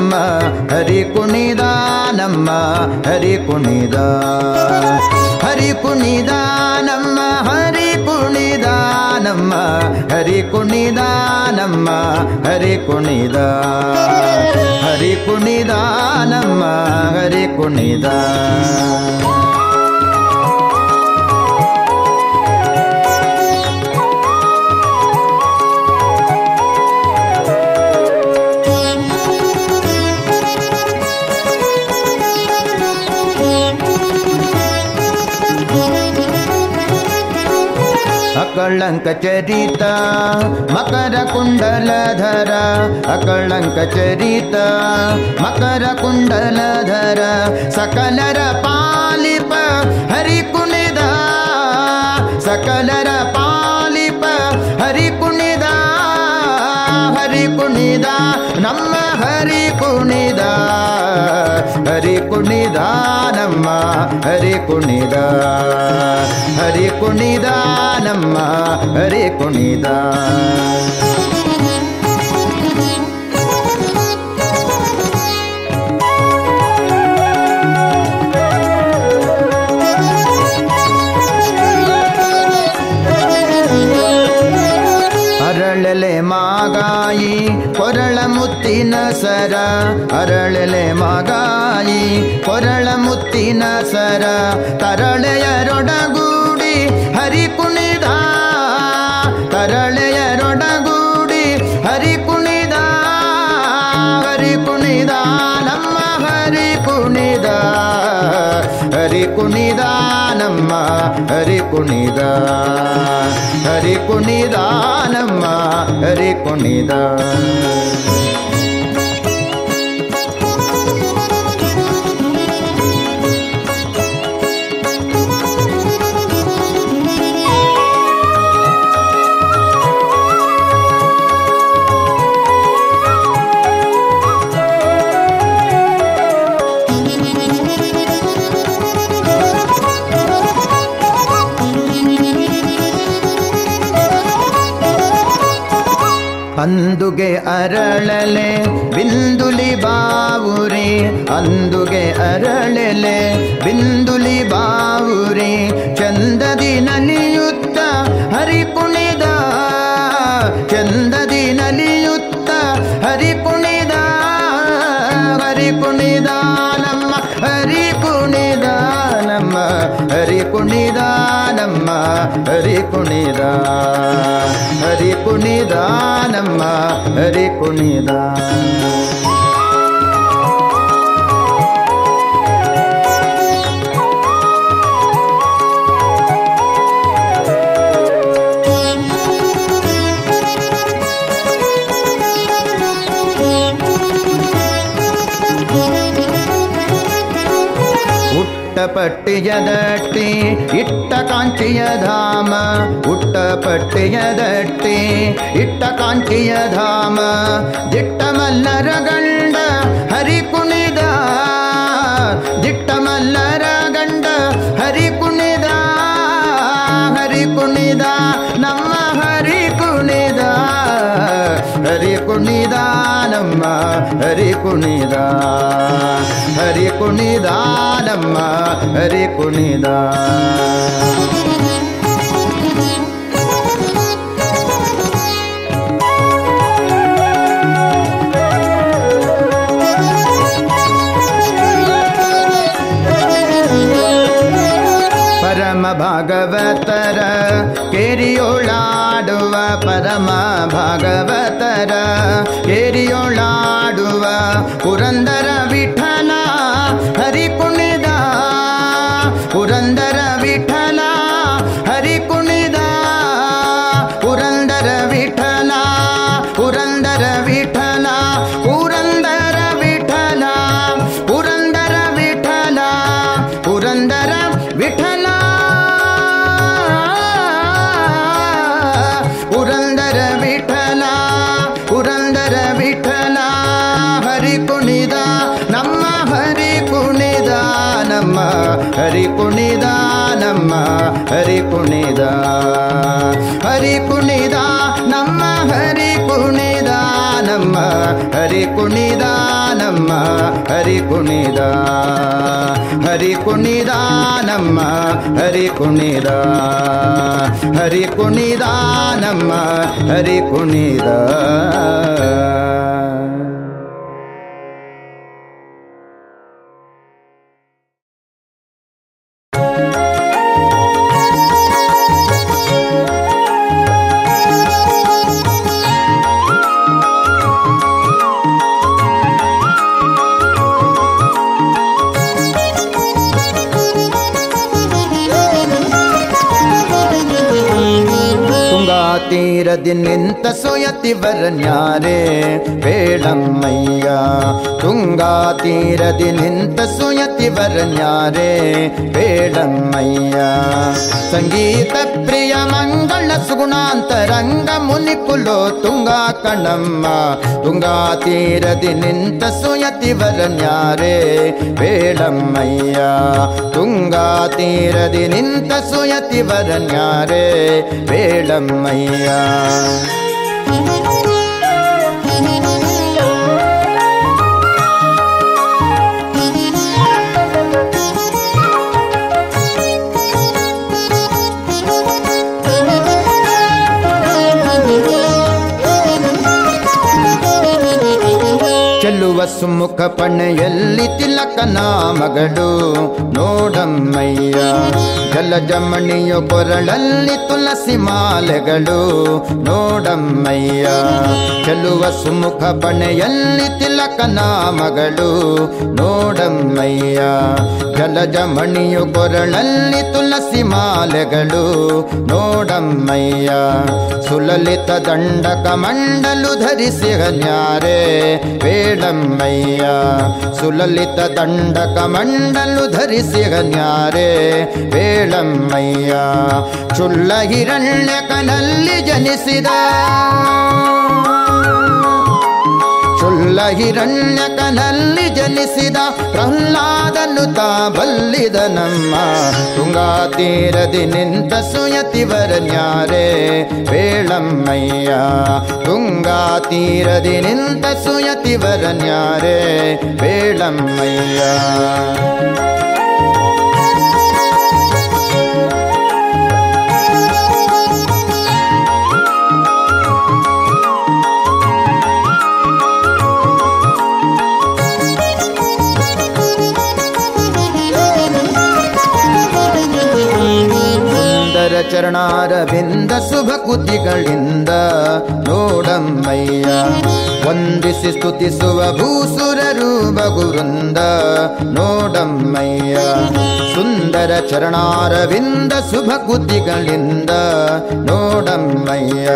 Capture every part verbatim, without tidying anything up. नम्मा हरि कुनिदा नम्मा हरि कुनिदा हरि कुनिदा नम्मा हरि कुनिदा नम्मा हरि कुनिदा नम्मा हरि कुनिदा हरि कुनिदा नम्मा हरि कुनिदा अकलंक चरिता मकर कुंडलधर अकलंक चरिता मकर कुंडलधर सकलर पालिप हरि कुनिदा सकलर पालिप हरि कुनिदा हरि कुनिदा नम्म हरि कुनिदा हरि कुनिदा नम्मा हरि कुनिदा हरि कुनिदा नम्मा हरि कुनिदा अरळले मागाई कोरळ मुत्तिन सर अरळले मागाई कोरळ मुत्तिन सर तरळेयरೊಡಗೂಡಿ हरि कुनिदा तरळेयरೊಡಗೂಡಿ हरि कुनिदा हरि कुनिदा नम्म हरि कुनिदा हरि कुनिदा नम्मा हरि कुनिदा हरि कुनिदा नम्मा हरि कुनिदा अंदुगे अरळले बिंदुली बावुरे अंदुगे अरळले बिंदुली बावुरे चंददी नलियुत्त हरि कुनिदा चंददी नलियुत्त हरि कुनिदा हरि कुनिदा नम्म हरि कुनिदा नम्म हरि कुनिदा नम्मा हरि कुनिदा हरि कुनिदा नम्मा हरि कुनिदा उट्टपट्टिय दट्टि इट्ट कांचिय धाम उट्टपट्टिय दट्टि इट्ट कांचिय धाम दिट्ट मल्लर गंड हरि कुनिदा दिट्ट मल्लर गंड हरि कुनिदा हरि कुनिदा नम्म हरि कुनिदा हरि कुनिदा नम्मा हरि कुनिदा हरि कुनिदा नम्मा हरि कुनिदा परम भागवतर केरियोळाडुव परम भागवतर केरियोळाडुव पुरंदर विठ्ठल हरि कुनिदा पुरंदर विठ्ठल हरि कुनिदा पुरंदर विठ्ठल पुरंदर विठ्ठल पुरंदर विठ्ठल पुरंदर विठ्ठल पुरंदर विठ्ठल पुरंदर विठ्ठल पुरंदर विठ्ठल हरि कुनिदा नम्मा हरि कुनिदा नम्मा हरि कुनिदा नम्मा हरि कुनिदा हरि कुनिदा नम्मा हरि कुनिदा नम्मा हरि कुनिदा नम्मा नम हरि कुनिदान हरि कुनिदान नम हरि कुनिदान हरि कुनिदान नम हरि कुनिदान। तीरदि निंत सोयति वर न्यारे वेलम मैया तुंगा तीरदि निंत सोयति वर न्यारे वेलम मैया। संगीत प्रिय मंगल सुगुणांतरंग मुनि कुलो तुंगा कणम्मा तुंगा तीरदि निंत सोयति वर न्यारे वेलम मैया तुंगा तीरदि निंत सोयति वर न्यारे वेलम मैया। चलुव सुमुख पणयल्लि तिलकन मगडु ನೋಡಮ್ಮಯ್ಯ ಜಲಜಮಣಿಯ ಕೊರಳಲ್ಲಿ ತುಳಸಿ ಮಾಲೆಗಳು ನೋಡಮ್ಮಯ್ಯ ಚೆಲ್ಲುವ ಸುಮುಖ ಬಣೆಯಲ್ಲಿ ತಿಲಕನ ಮಗಳು ನೋಡಮ್ಮಯ್ಯ ಜಲಜಮಣಿಯ ಕೊರಳಲ್ಲಿ ತುಳಸಿ ಮಾಲೆಗಳು ನೋಡಮ್ಮಯ್ಯ ಸುಲಲಿತ ದಂಡಕ ಮಂಡಲು ಧರಿಸಿ ಹನ್ಯಾರೆ ಬೇಡಮ್ಮಯ್ಯ ಸುಲಲಿತ ದಂಡಕ ಮಂಡಲು ಧರಿಸಿ न्यारे वेलम मैया। चुल्ल हिरण्यकनल्लि जनिसिद चुल्ल हिरण्यकनल्लि जनिसिद प्रह्लादनु ता बल्लिदनम्म तुंगा तीरदि निंत सुयति वर न्यारे वेलम मैया तुंगा तीरदि निंत सुयति वर न्यारे वेलम मैया। ಚರಣಾರವಿಂದ ಶುಭ ಕುತಿಗಳಿಂದ ನೋಡಮ್ಮಯ್ಯ ವಂದಿಸಿ ಸ್ತುತಿಸುವ ಭೂಸುರರು ಬಗುರುಂದ ನೋಡಮ್ಮಯ್ಯ ಸುಂದರ ಚರಣಾರವಿಂದ ಶುಭ ಕುತಿಗಳಿಂದ ನೋಡಮ್ಮಯ್ಯ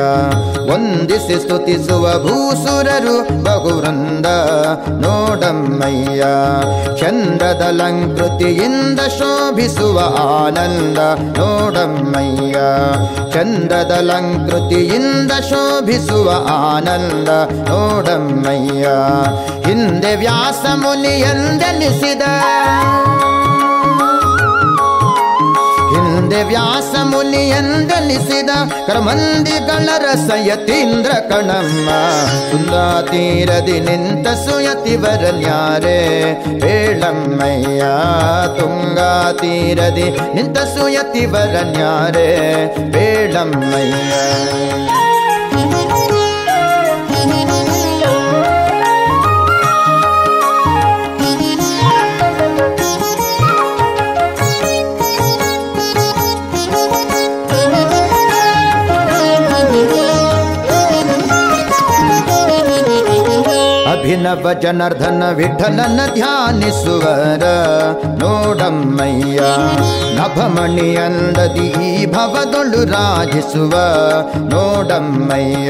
ವಂದಿಸಿ ಸ್ತುತಿಸುವ ಭೂಸುರರು ಬಗುರುಂದ ನೋಡಮ್ಮಯ್ಯ ಚಂದ್ರದ ಲಂಕೃತಿಯಿಂದ ಶೋಭಿಸುವ ಆನಂದ ನೋಡಮ್ಮಯ್ಯ ಚಂದದ ಅಲಂಕೃತಿಯಿಂದ ಶೋಭಿಸುವ ಆನಂದ ನೋಡಮ್ಮಯ್ಯ ಹಿಂದೆ ವ್ಯಾಸ ಮುನಿಯೆಂದೆನಿಸಿದ ಹಿಂದೆ ವ್ಯಾಸ ಮುನಿಯೆಂದೆನಿಸಿದ ಕ್ರಮಂದಿಗಳ ರಸಯತೀಂದ್ರ ಕಣಮ್ಮ ತುಂಗಾ ತೀರದಿ ನಿಂತ ಸುಯತಿ ವರನ್ಯಾರೆ ವೇಳಮ್ಮಯ್ಯ ತುಂಗಾ ತೀರದಿ ನಿಂತ ಸುಯತಿ ವರನ್ಯಾರೆ ವೇಳಮ್ಮಯ್ಯ। ಅಭಿನವ ಜನಾರ್ಧನ ವಿಠಲನ ಧ್ಯಾನಿಸುವರ ನೋಡಮ್ಮಯ್ಯ ನಭಮಣಿಯಂದದಿ ಭವದೊಳು ರಾಜಿಸುವ ನೋಡಮ್ಮಯ್ಯ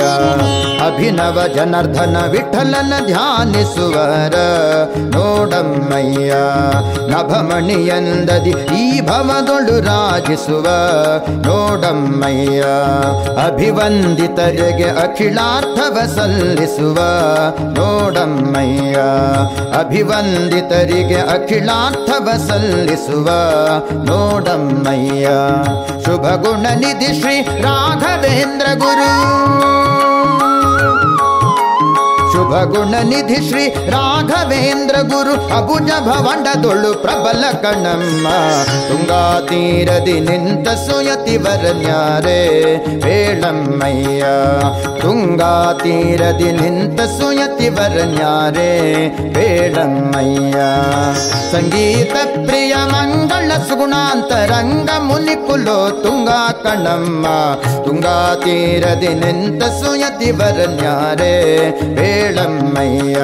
ಅಭಿನವ ಜನಾರ್ಧನ ವಿಠಲನ ಧ್ಯಾನಿಸುವರ ನೋಡಮ್ಮಯ್ಯ ನಭಮಣಿಯಂದದಿ ಈ ಭವದೊಳು ರಾಜಿಸುವ ನೋಡಮ್ಮಯ್ಯ ಅಭಿವಂದಿತರಿಗೆ ಅಖಿಲಾರ್ಥವ ಸಲ್ಲಿಸುವ ನೋಡ ಮ್ಮಯ್ಯ ಅಭಿವಂದಿತರಿಗೆ ಅಖಿಲಾರ್ಥವ ಸಲ್ಲಿಸುವ ನೋಡಮ್ಮಯ್ಯ ಶುಭ ಗುಣ ನಿಧಿ ಶ್ರೀ ರಾಘವೇಂದ್ರ ಗುರು ಶುಭ ಗುಣ ನಿಧಿ ಶ್ರೀ ರಾಘವೇಂದ್ರ ಗುರು ಅಬುಜ ಭವಂಡದೊಳು ಪ್ರಬಲ ಕಣಮ್ಮ ತುಂಗಾ ತೀರದಿ ನಿಂತ ಸುಯತಿ ವರನ್ಯಾರೆ ವೇಳಮ್ಮಯ್ಯ ತುಂಗಾ ತೀರದಿ ನಿಂತ ಸುಯತಿ ವರನ್ಯಾರೆ ವೇಳಮ್ಮಯ್ಯ ಸಂಗೀತ ಪ್ರಿಯ ಮಂಗಳ ಸುಗುಣಾಂತರಂಗ ಮುನಿ ಕುಲೋ ತುಂಗಾ ಕಣಮ್ಮ ತುಂಗಾ ತೀರದಿ ನಿಂತ ಸುಯತಿ ವರನ್ಯಾರೆ ವೇಳಮ್ಮಯ್ಯ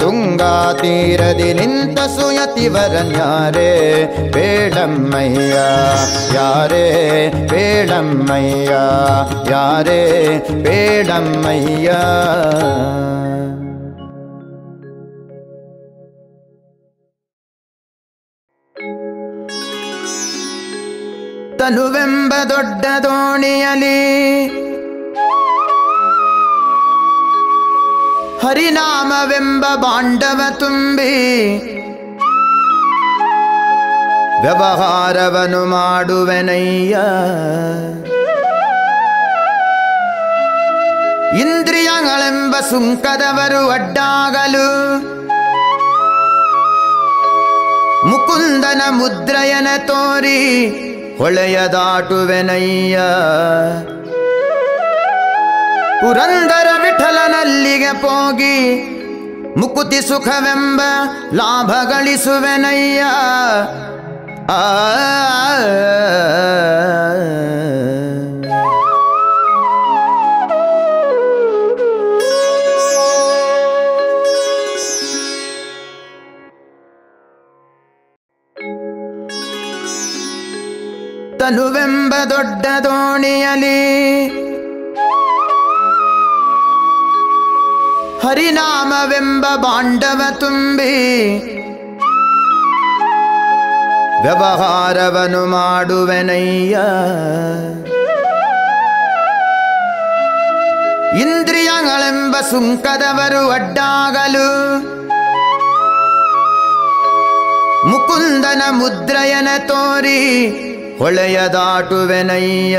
ತುಂಗಾ ತೀರದಿ ನಿಂತ ಸುಯತಿ ವರನ್ಯಾರೆ ವೇಳಮ್ಮಯ್ಯ ಯಾರೇ ವೇಳಮ್ಮಯ್ಯ ಯಾರೇ ವೇಳಮ್ಮಯ್ಯ ತನುವೆಂಬ ದೊಡ್ಡ ದೋಣಿಯಲಿ ಹರಿನಾಮವೆಂಬ ಬಾಂಡವ ತುಂಬಿ ವ್ಯವಹಾರವನ್ನು ಮಾಡುವೆನಯ್ಯ ಇಂದ್ರಿಯಗಳೆಂಬ ಸುಂಕದವರು ಅಡ್ಡಾಗಲು ಮುಕುಂದನ ಮುದ್ರೆಯನ ತೋರಿ ಹೊಳೆಯದಾಟುವೆನಯ್ಯ ಪುರಂದರ ವಿಠಲನಲ್ಲಿಗೆ ಹೋಗಿ ಮುಕುತಿ ಸುಖವೆಂಬ ಲಾಭ ಗಳಿಸುವೆನಯ್ಯ ಆ ತನುವೆಂಬ ದೊಡ್ಡ ದೋಣಿಯಲಿ ಹರಿನಾಮವೆಂಬ ಬಾಂಡವ ತುಂಬಿ ವ್ಯವಹಾರವನ್ನು ಮಾಡುವೆನಯ್ಯ ಇಂದ್ರಿಯಗಳೆಂಬ ಸುಂಕದವರು ಅಡ್ಡಾಗಲು ಮುಕುಂದನ ಮುದ್ರೆಯನ ತೋರಿ ಹೊಳೆಯದಾಟುವೆನಯ್ಯ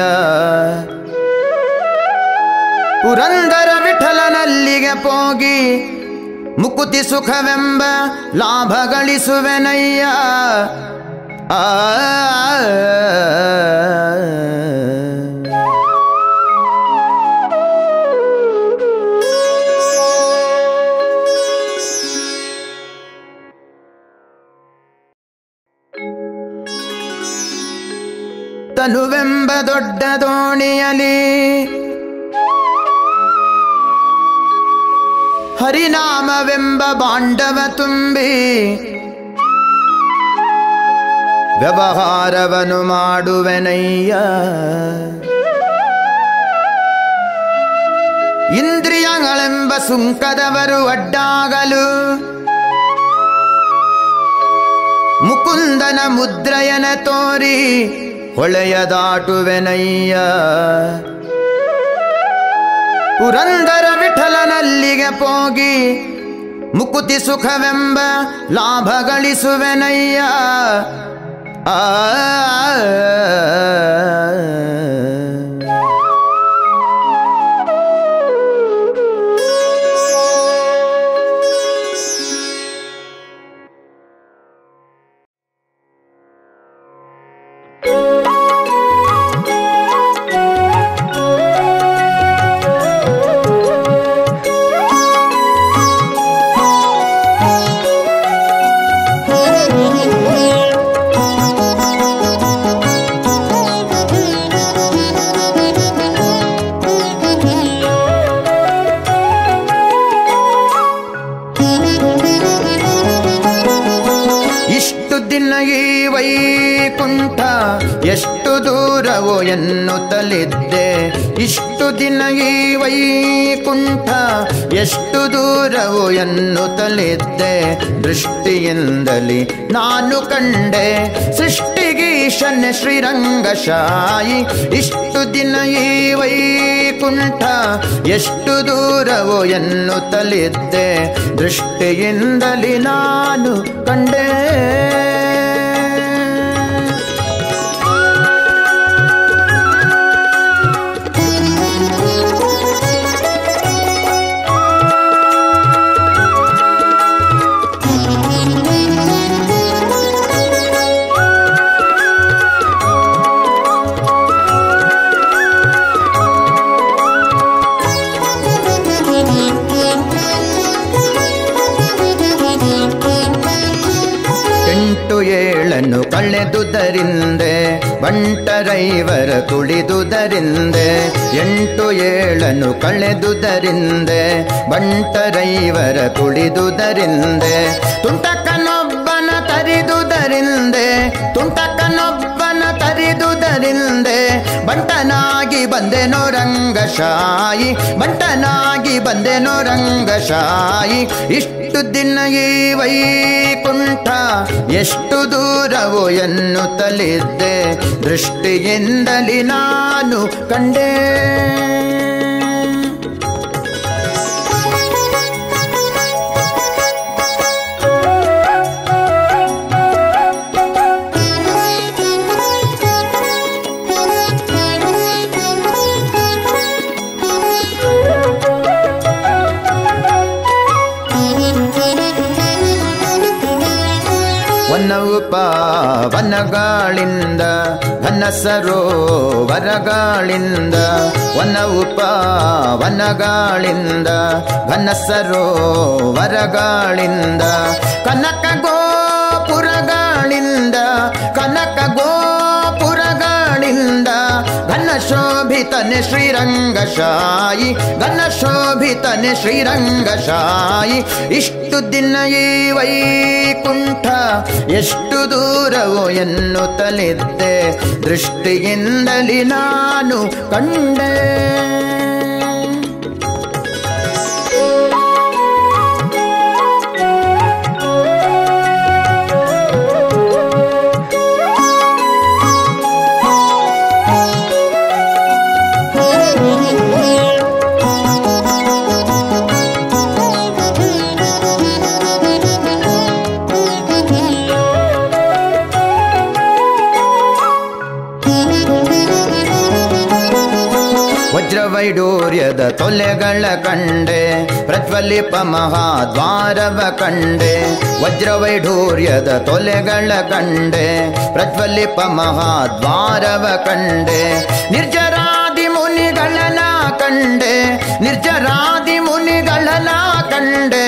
ಪುರಂದರ ವಿಠಲನಲ್ಲಿಗೆ ಹೋಗಿ ಮುಕುತಿ ಸುಖವೆಂಬ ಲಾಭ ಗಳಿಸುವೆನಯ್ಯ ಆ ತನುವೆಂಬ ದೊಡ್ಡ ದೋಣಿಯಲಿ ಹರಿನಾಮವೆಂಬ ಬಾಂಡವ ತುಂಬಿ ವ್ಯವಹಾರವನ್ನು ಮಾಡುವೆನಯ್ಯ ಇಂದ್ರಿಯಗಳೆಂಬ ಸುಂಕದವರು ಅಡ್ಡಾಗಲು ಮುಕುಂದನ ಮುದ್ರೆಯನ ತೋರಿ ಹೊಳೆಯದಾಟುವೆನಯ್ಯ ಪುರಂದರ ವಿಠಲನಲ್ಲಿಗೆ ಹೋಗಿ ಮುಕುತಿ ಸುಖವೆಂಬ ಲಾಭ ಗಳಿಸುವೆನಯ್ಯ ಆ ಎಷ್ಟು ದೂರವೋ ಎನ್ನುತ್ತಲಿದ್ದೆ ಇಷ್ಟು ದಿನ ಈ ವೈಕುಂಠ ಎಷ್ಟು ದೂರವೋ ಎನ್ನುತ್ತಲಿದ್ದೆ ದೃಷ್ಟಿಯಿಂದಲೇ ನಾನು ಕಂಡೆ ಸೃಷ್ಟಿಗೀಶನ್ ಶ್ರೀರಂಗಶಾಯಿ ಇಷ್ಟು ದಿನ ಈ ವೈಕುಂಠ ಎಷ್ಟು ದೂರವೋ ಎನ್ನುತ್ತಲಿದ್ದೆ ದೃಷ್ಟಿಯಿಂದಲೇ ನಾನು ಕಂಡೆ ಏಳನ್ನು ಕಳೆದುದರಿಂದೆ ಬಂಟರೈವರ ತುಳಿದುದರಿಂದೆ ಎಂಟು ಏಳನ್ನು ಕಳೆದುದರಿಂದೆ ಬಂಟರೈವರ ತುಳಿದುದರಿಂದೆ ತುಂಟಕನೊಬ್ಬನ ತರಿದುದರಿಂದೆ ತುಂಟಕನೊಬ್ಬನ ತರಿದುದರಿಂದೆ ಬಂಟನಾಗಿ ಬಂದೆನೋ ರಂಗಶಾಯಿ ಬಂಟನಾಗಿ ಬಂದೆನೋ ರಂಗಶಾಯಿ ಇಷ್ಟ ಎಷ್ಟು ದಿನ ಈ ವೈಕುಂಠ ಎಷ್ಟು ದೂರವೋ ಎನ್ನುತ್ತಲಿದ್ದೆ ದೃಷ್ಟಿಯಿಂದಲಿ ನಾನು ಕಂಡೆ ವನಗಾಳಿಂದ ಘನ ಸರೋವರಗಳಿಂದ ವನ ಉಪ ವನಗಾಳಿಂದ ಘನ ಸರೋವರಗಳಿಂದ ಕನಕ ಗೋಪುರಗಳಿಂದ ಕನಕ ಗೋಪುರಗಳಿಂದ ಘನ ಶೋಭಿತನೆ ಶ್ರೀರಂಗಶಾಯಿ ಘನ ಶೋಭಿತನೆ ಶ್ರೀರಂಗಶಾಯಿ ಇಷ್ಟು ದಿನ ಈ ವೈಕುಂಠ ಎಷ್ಟು ದೂರವೋ ಎನ್ನುತ್ತಲಿದ್ದೆ ದೃಷ್ಟಿಯಿಂದಲಿ ನಾನು ಕಂಡೆ ವೈಡೂರ್ಯದ ತೊಲೆಗಳ ಕಂಡೆ ಪ್ರಜ್ವಲಿಪ ಮಹಾದ್ವಾರವ ಕಂಡೆ ವಜ್ರವೈಢೂರ್ಯದ ತೊಲೆಗಳ ಕಂಡೆ ಪ್ರಜ್ವಲಿಪ ಮಹಾದ್ವಾರವ ಕಂಡೆ ನಿರ್ಜರಾದಿ ಮುನಿಗಳನ ಕಂಡೆ ನಿರ್ಜರಾದಿ ಮುನಿಗಳನ ಕಂಡೆ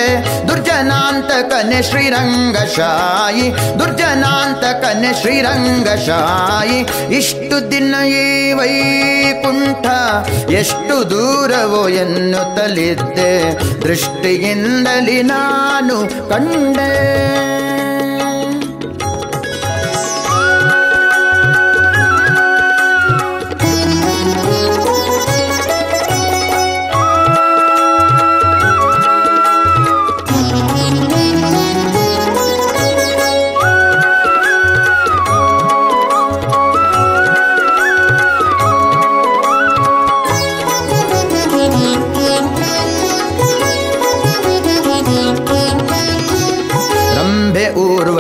ದುರ್ಜನಾಂತಕನೆ ಶ್ರೀರಂಗಶಾಯಿ ದುರ್ಜನಾಂತಕನೆ ಶ್ರೀರಂಗಶಾಯಿ ಇಷ್ಟು ದಿನ ಈ ವೈಕುಂಠ ಎಷ್ಟು ದೂರವೋ ಎನ್ನುತ್ತಲಿದ್ದೆ ದೃಷ್ಟಿಯಿಂದಲಿ ನಾನು ಕಂಡೆ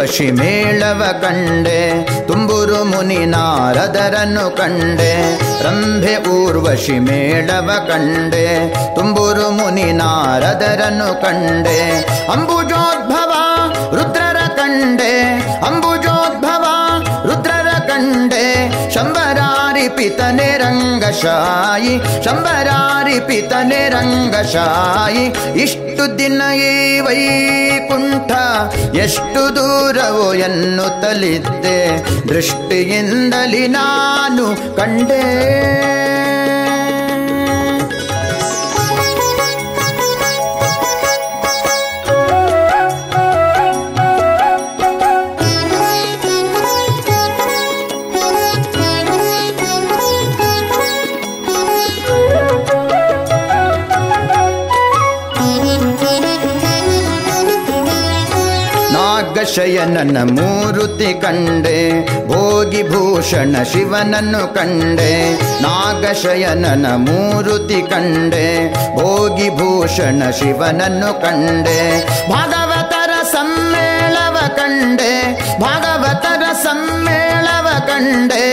ಋಷಿ ಮೇಳವ ಕಂಡೆ ತುಂಬುರು ಮುನಿ ನಾರದರನ್ನು ಕಂಡೆ ರಂಭೆ ಊರ್ವಶಿ ಮೇಳವ ಕಂಡೆ ತುಂಬುರು ಮುನಿ ನಾರದರನ್ನು ಕಂಡೆ ಅಂಬುಜೋದ್ಭವ ರುದ್ರರ ಕಂಡೆ ಅಂಬುಜೋದ್ಭವ ರುದ್ರರ ಕಂಡೆ ಶಂಬರಾರಿ ಪಿತನೆ ರಂಗಶಾಯಿ ಶಂಬರಾರಿ ಪಿತನೆ ರಂಗಶಾಯಿ ಇಷ್ಟು ದಿನ ಈ ವೈಕುಂಠ ಎಷ್ಟು ದೂರವೋ ಎನ್ನುತ್ತಲಿದ್ದೆ ದೃಷ್ಟಿಯಿಂದಲಿ ನಾನು ಕಂಡೆ ಶಯನನ ಮೂರುತಿ ಕಂಡೆ ಭೋಗಿ ಭೂಷಣ ಶಿವನನ್ನು ಕಂಡೆ ನಾಗಶಯನನ ಮೂರುತಿ ಕಂಡೆ ಭೋಗಿ ಭೂಷಣ ಶಿವನನ್ನು ಕಂಡೆ ಭಾಗವತರ ಸಮ್ಮೇಳವ ಕಂಡೆ ಭಾಗವತರ ಸಮ್ಮೇಳವ ಕಂಡೆ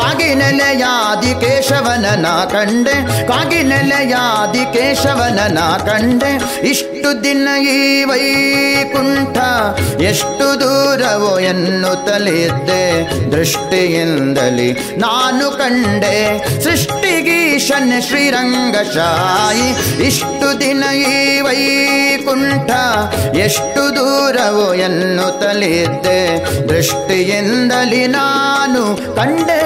ಕಾಗಿನೆಲೆಯಾದಿ ಕೇಶವನ ನಾ ಕಂಡೆ ಕಾಗಿನೆಲೆಯಾದಿ ಕೇಶವನ ನಾ ಕಂಡೆ ಇಷ್ಟು ಎಷ್ಟು ದಿನ ಈ ವೈಕುಂಠ ಎಷ್ಟು ದೂರವೋ ಎನ್ನುತ್ತಲಿದ್ದೆ, ದೃಷ್ಟಿಯಿಂದಲೇ ನಾನು ಕಂಡೆ ಸೃಷ್ಟಿಗೀಶನ್ ಶ್ರೀರಂಗಶಾಯಿ. ಇಷ್ಟು ದಿನ ಈ ವೈಕುಂಠ ಎಷ್ಟು ದೂರವೋ ಎನ್ನುತ್ತಲಿದ್ದೆ, ದೃಷ್ಟಿಯಿಂದಲೇ ನಾನು ಕಂಡೆ.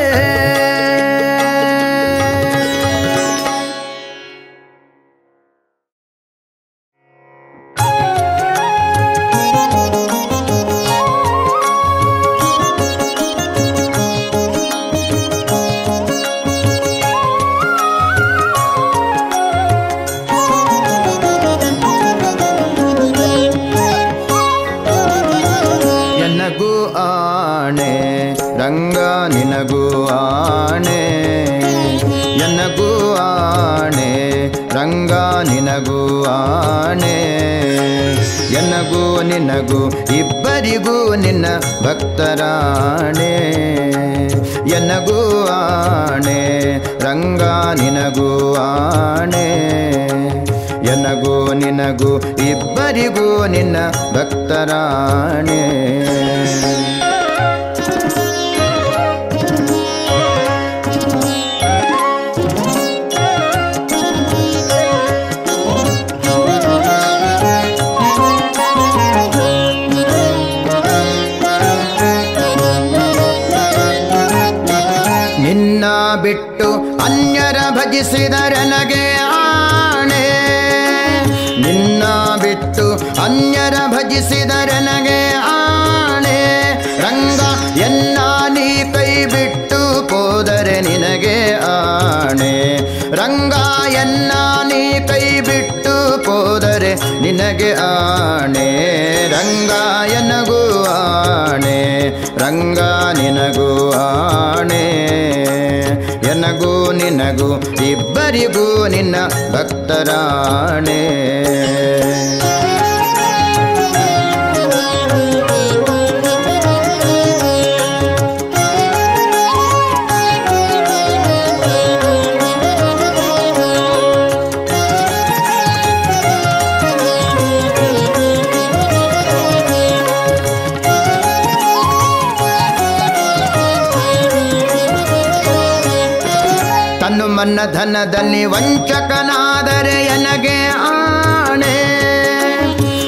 ನಿನಗೂ ಇಬ್ಬರಿಗೂ ನಿನ್ನ ಭಕ್ತರಾಣೆ, ಎನಗೂ ಆಣೆ ರಂಗ ನಿನಗೂ ಆಣೆ, ಎನಗೂ ನಿನಗೂ ಇಬ್ಬರಿಗೂ ನಿನ್ನ ಭಕ್ತರಾಣೆ. ಬಿಟ್ಟು ಅನ್ಯರ ಭಜಿಸಿದರನಗೆ ಆಣೆ, ನಿನ್ನ ಬಿಟ್ಟು ಅನ್ಯರ ಭಜಿಸಿದರನಗೆ ಆಣೆ, ರಂಗ ಎನ್ನ ನೀ ಕೈ ಬಿಟ್ಟು ಹೋದರೆ ನಿನಗೆ ಆಣೆ, ರಂಗ ಎನ್ನ ನೀ ಕೈ ಬಿಟ್ಟು ಹೋದರೆ ನಿನಗೆ ಆಣೆ, ರಂಗ ಎನಗೂ ಆಣೆ ರಂಗ ನಿನಗೂ ಆಣೆ, ನನಗೂ ನಿನಗೂ ಇಬ್ಬರಿಗೂ ನಿನ್ನ ಭಕ್ತರಾಣೆ. ನನ್ನ ಧನದಲ್ಲಿ ವಂಚಕನಾದರೆ ನನಗೆ ಆಣೆ,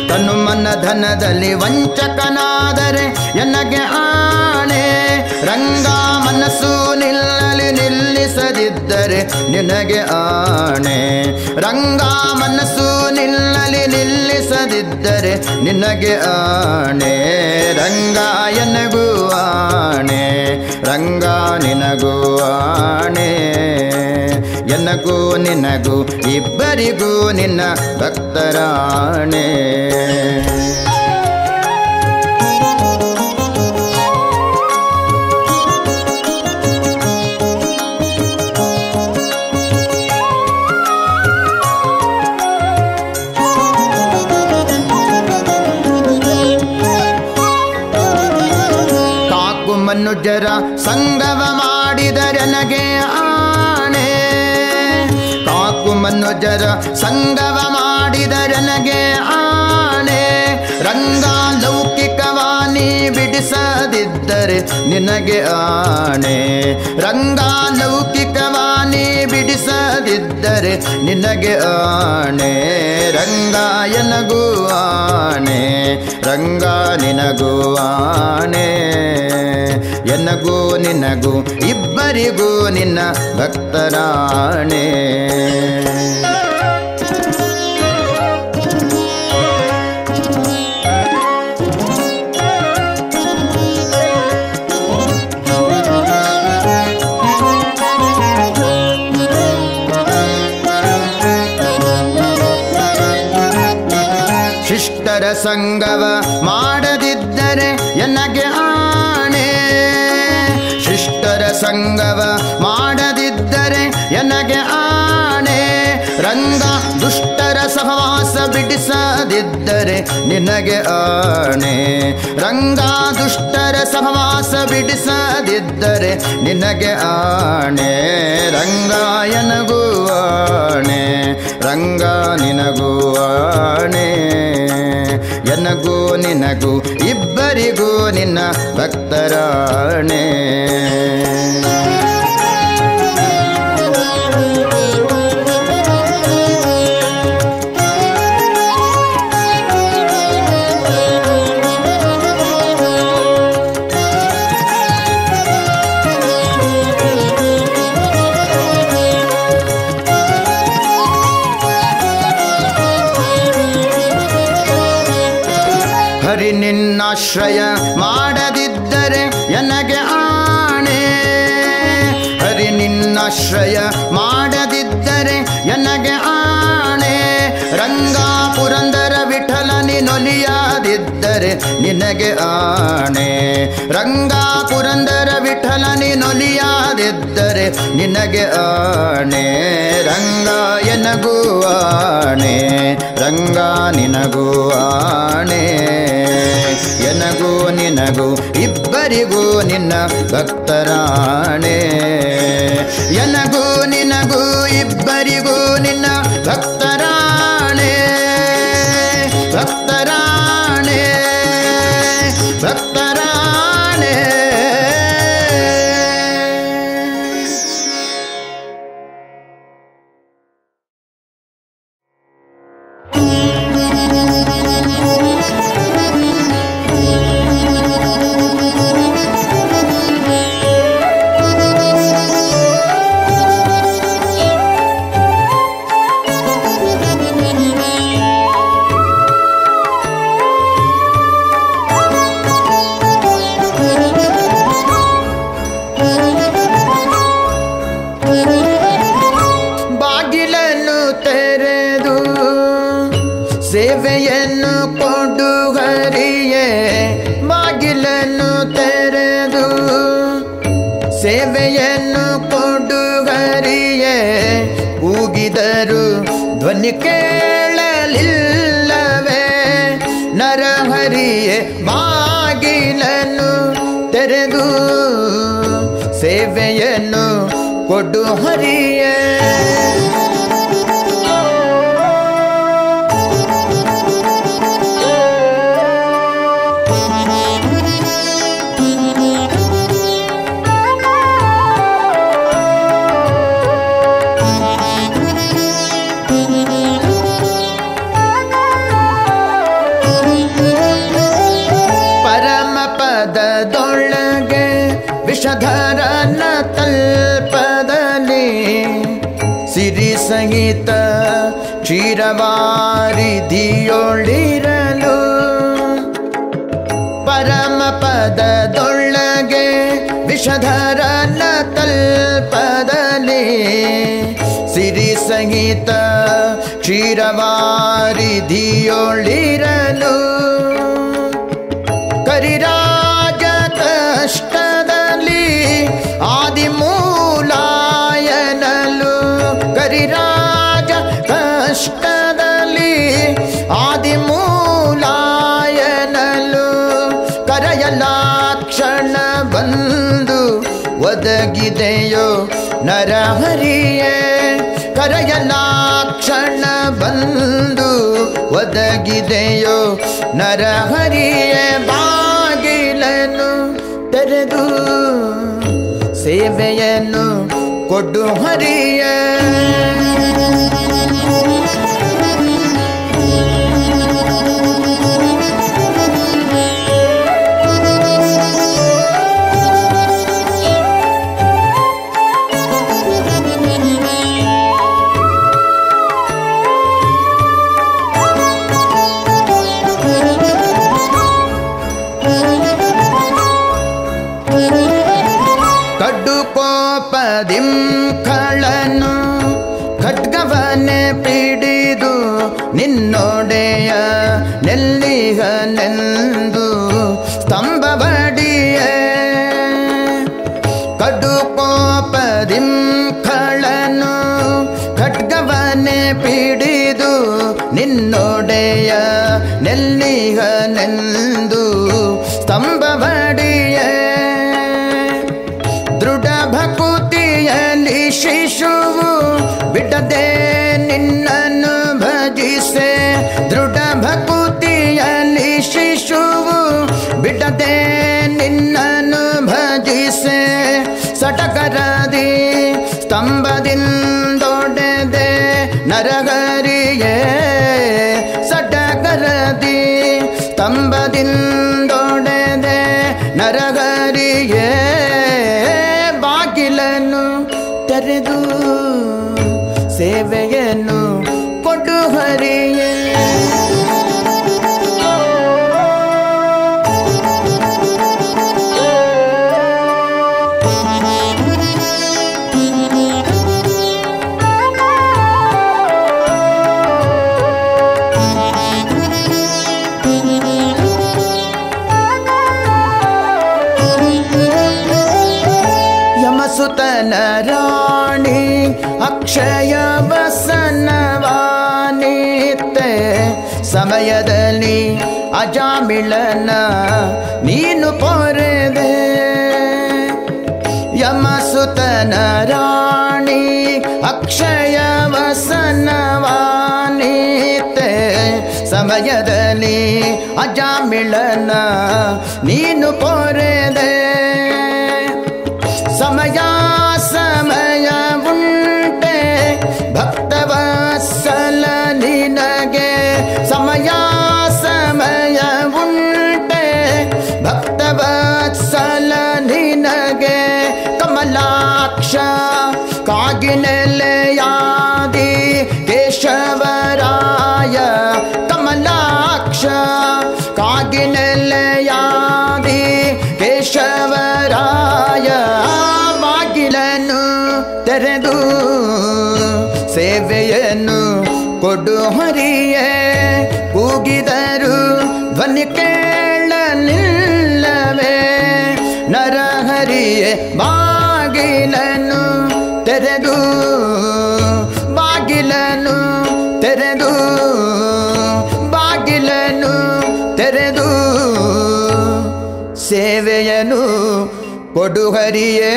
ತನು ಮನ ಧನದಲ್ಲಿ ವಂಚಕನಾದರೆ ನನಗೆ ಆಣೆ, ರಂಗ ಮನಸ್ಸು ನಿಲ್ಲಲಿ ನಿಲ್ಲಿಸದಿದ್ದರೆ ನಿನಗೆ ಆಣೆ, ರಂಗ ಮನಸ್ಸು ನಿಲ್ಲಲಿ ನಿಲ್ಲಿಸದಿದ್ದರೆ ನಿನಗೆ ಆಣೆ, ರಂಗ ಎನಗೂ ಆಣೆ ರಂಗ ನಿನಗೂ ಆಣೆ, ಎನಗೂ ನಿನಗೂ ಇಬ್ಬರಿಗೂ ನಿನ್ನ ಭಕ್ತರಾಣೆ. ಕಾಕು ಮನುಜರ ಸಂಗವ ಮಾಡಿದರನಗೆ ಆಣೆ, ಕಾಕು ಮನುಜರ ಸಂಗವ ಮಾಡಿದರನಗೆ ಆಣೆ, ರಂಗ ಲೌಕಿಕವಾಣಿ ಬಿಡಿಸದಿದ್ದರೆ ನಿನಗೆ ಆಣೆ, ರಂಗ ಲೌಕಿಕವಾಣಿ ಬಿಡಿಸದಿದ್ದರೆ ನಿನಗೆ ಆಣೆ, ರಂಗ ಎನಗೂ ಆಣೆ ರಂಗ ನಿನಗೂ ಆಣೆ, ಎನಗೂ ನಿನಗೂ ಇಬ್ಬರಿಗೂ ನಿನ್ನ ಭಕ್ತರಾಣೆ. ಶಿಷ್ಟರ ಸಂಗವ ಮಾಡದಿದ್ದರೆ ನನಗೆ ಆಣೆ, ಶಿಷ್ಟರ ಸಂಗವ ಮಾಡದಿದ್ದರೆ ನನಗೆ ಆಣೆ, ರಂಗ ದುಷ್ಟರ ಸಹವಾಸ ಬಿಡಿಸದಿದ್ದರೆ ನಿನಗೆ ಆಣೆ, ರಂಗ ದುಷ್ಟರ ಸಹವಾಸ ಬಿಡಿಸದಿದ್ದರೆ ನಿನಗೆ ಆಣೆ, ರಂಗಾಯನಗುವಾಣೆ ರಂಗ ನಿನಗುವಾಣೆ, ನನಗೂ ನಿನಗೂ ಇಬ್ಬರಿಗೂ ನಿನ್ನ ಭಕ್ತರಾಣೆ. ಹರಿ ನಿನ್ನಾಶ್ರಯ ಮಾಡದಿದ್ದರೆ ನನಗೆ ಆಣೆ, ಹರಿ ನಿನ್ನಾಶ್ರಯ ಮಾಡದಿದ್ದರೆ ನನಗೆ ಆಣೆ, ರಂಗ ಪುರಂದರ ವಿಠಲ ನಿನೊಲಿಯದಿದ್ದರೆ ನಿನಗೆ ಆಣೆ, ರಂಗ ಪುರಂದರ ವಿಠಲ ನಿನೊಲಿಯದಿದ್ದರೆ ನಿನಗೆ ಆಣೆ, ರಂಗ ಎನಗುವಾಣೆ ರಂಗ ನಿನಗುವಾಣೆ, ಎನಗೂ ನಿನಗೂ ಇಬ್ಬರಿಗೂ ನಿನ್ನ ಭಕ್ತರಾಣೆ, ಎನಗೂ ನಿನಗೂ ಇಬ್ಬರಿಗೂ ನಿನ್ನ ಭಕ್ತರಾಣೆ ಭಕ್ತರಾಣೆ ಭಕ್ತರಾಣೆ. ಸೇವೆಯನ್ನು ಕೊಡು ಹರಿಯೇ, ಬಾಗಿಲನ್ನು ತೆರೆದು ಸೇವೆಯನ್ನು ಕೊಡು ಹರಿಯೇ, ಕೂಗಿದರು ಧ್ವನಿ ಕೇಳಲಿಲ್ಲವೇ, ನರಹರಿಯೇ ಬಾಗಿಲನ್ನು ತೆರೆದು ಸೇವೆಯನ್ನು ಕೊಡು ಹರಿಯೇ. ವಿಷಧರನ ತಲ್ಪದಲ್ಲಿ ಸಿರಿ ಸಂಗೀತ ಕ್ಷೀರವಾರಿಧಿಯೊಳಿರಲು, ಪರಮ ಪದದೊಳಗೆ ವಿಷಧರನ ತಲ್ಪದಲ್ಲಿ ಸಿರಿ ಸಂಗೀತ ಕ್ಷೀರವಾರಿಧಿಯೊಳಿರಲು, ಕರಿರಾ ಆದಿಮೂಲಾಯನಲು, ಕರಿರಾಜ ಕಷ್ಟದಲ್ಲಿ ಆದಿಮೂಲಾಯನಲು, ಕರೆಯಲಾಕ್ಷಣ ಬಂದು ಒದಗಿದೆಯೋ ನರಹರಿಯೇ, ಕರೆಯಲಾಕ್ಷಣ ಬಂದು ಒದಗಿದೆಯೋ ನರಹರಿಯೇ, ಬಾಗಿಲನ್ನು ತೆರೆದು ಸೇವೆಯನ್ನು ಕೊಡು ಹರಿಯ. ದಿಂಖಳನು ಖಡ್ಗವನೆ ಪಿಡಿದು ನಿನ್ನೊಡೆಯ ನೆಲ್ಲಿಹನೆಂದು ಸ್ತಂಭವಡಿಯೇ, ಕಡುಕೋಪದಿಂಖಳನು ಖಡ್ಗವನೆ ನೆಲ್ಲಿಗನೆಂದು ಸ್ತಂಭವಡಿಯೇ ದೃಢ ಭಕುತಿಯಲ್ಲಿ ಶಿಶುವು ಬಿಡದೆ ನಿನ್ನನ್ನು ಭಜಿಸೆ ದೃಢ ಭಕುತಿಯಲ್ಲಿ ಶಿಶುವು ಬಿಡದೆ ನಿನ್ನನ್ನು ಭಜಿಸೆ ಸಟಗರದಿ ಸ್ತಂಭದಿಂದೊಡೆದೆ ನರಗರಿಯೇ ಸಟಗರದಿ ಸ್ತಂಭದಿಂದೊಡೆದೆ ನರಗರಿಯೇ ಬಾಗಿಲನ್ನು ತೆರೆದು ಸೇವೆಯನ್ನು ಕೊಡು ಹರಿಯೇ सुतन राणी अक्षय वसनवानिते समयदली अजामिलन नीनु पोरेदे यमसुतन राणी अक्षय वसनवानिते समयदली अजामिलन नीनु पोरेदे ಸಮಯ ಸಮಯ ಉಂಟೆ ಭಕ್ತವತ್ಸಲ ನಿನಗೆ ಸಮಯ ಸಮಯ ಉಂಟೆ ಭಕ್ತವತ್ಸಲ ನಿನಗೆ ಕಮಲಾಕ್ಷ ಕಾಗಿನೆಲೆಯಾದಿ ಕೇಶವರಾಯ ಕಮಲಾಕ್ಷ ಕಾಗಿನೆಲೆಯಾದಿ ಕೇಶವರಾಯ ತೆರೆದು ಸೇವೆಯನ್ನು ಕೊಡು ಹರಿಯೇ ಕೂಗಿದರು ಧ್ವನಿ ಕೇಳಲಿಲ್ಲವೇ ನರಹರಿಯೇ ಬಾಗಿಲನ್ನು ತೆರೆದು ಬಾಗಿಲನ್ನು ತೆರೆದು ಬಾಗಿಲನ್ನು ತೆರೆದು ಸೇವೆಯನ್ನು ಕೊಡು ಹರಿಯೇ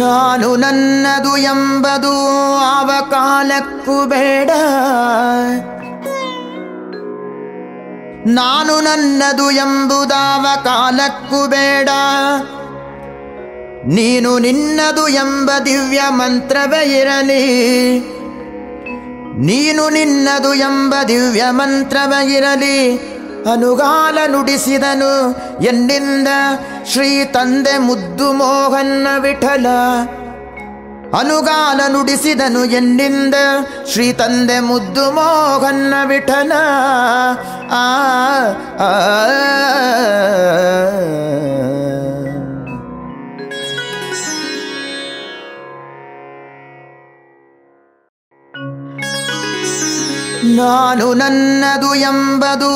ನಾನು ನನ್ನದು ಎಂಬುದು ಯಾವ ಕಾಲಕ್ಕೂ ಬೇಡ ನಾನು ನನ್ನದು ಎಂಬುದಾವ ಕಾಲಕ್ಕೂ ಬೇಡ ನೀನು ನಿನ್ನದು ಎಂಬ ದಿವ್ಯ ಮಂತ್ರವೇ ಇರಲಿ ನೀನು ನಿನ್ನದು ಎಂಬ ದಿವ್ಯ ಮಂತ್ರವೇ ಇರಲಿ ಅನುಗಾಲ ನುಡಿಸಿದನು ಎನ್ನಿಂದ ಶ್ರೀ ತಂದೆ ಮುದ್ದು ಮೋಹನ್ನ ವಿಠಲ ಅನುಗಾಲ ನುಡಿಸಿದನು ಎನ್ನಿಂದ ಶ್ರೀ ತಂದೆ ಮುದ್ದು ಮೋಹನ್ನ ವಿಠಲ ಆ ನಾನು ನನ್ನದು ಎಂಬುದು